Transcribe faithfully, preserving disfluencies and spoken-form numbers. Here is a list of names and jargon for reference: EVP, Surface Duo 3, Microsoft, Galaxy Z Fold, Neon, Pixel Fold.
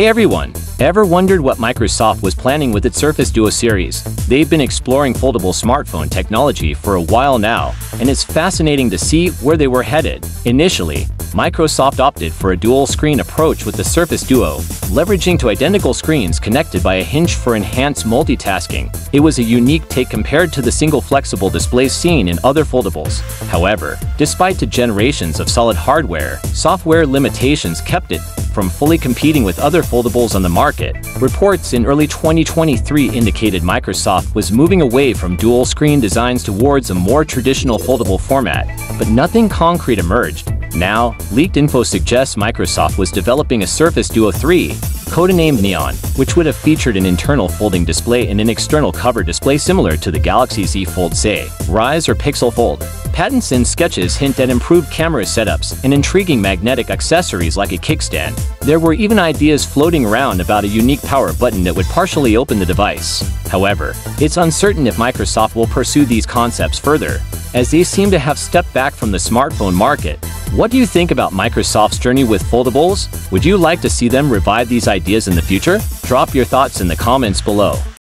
Hey everyone! Ever wondered what Microsoft was planning with its Surface Duo series? They've been exploring foldable smartphone technology for a while now, and it's fascinating to see where they were headed. Initially, Microsoft opted for a dual-screen approach with the Surface Duo, leveraging two identical screens connected by a hinge for enhanced multitasking. It was a unique take compared to the single flexible display seen in other foldables. However, despite two generations of solid hardware, software limitations kept it from fully competing with other foldables on the market. Reports in early twenty twenty-three indicated Microsoft was moving away from dual-screen designs towards a more traditional foldable format, but nothing concrete emerged. Now, leaked info suggests Microsoft was developing a Surface Duo three, codenamed Neon, which would have featured an internal folding display and an external cover display similar to the Galaxy Z Fold, say, Rise or Pixel Fold. Patents and sketches hint at improved camera setups and intriguing magnetic accessories like a kickstand. There were even ideas floating around about a unique power button that would partially open the device. However, it's uncertain if Microsoft will pursue these concepts further, as they seem to have stepped back from the smartphone market. What do you think about Microsoft's journey with foldables? Would you like to see them revive these ideas in the future? Drop your thoughts in the comments below.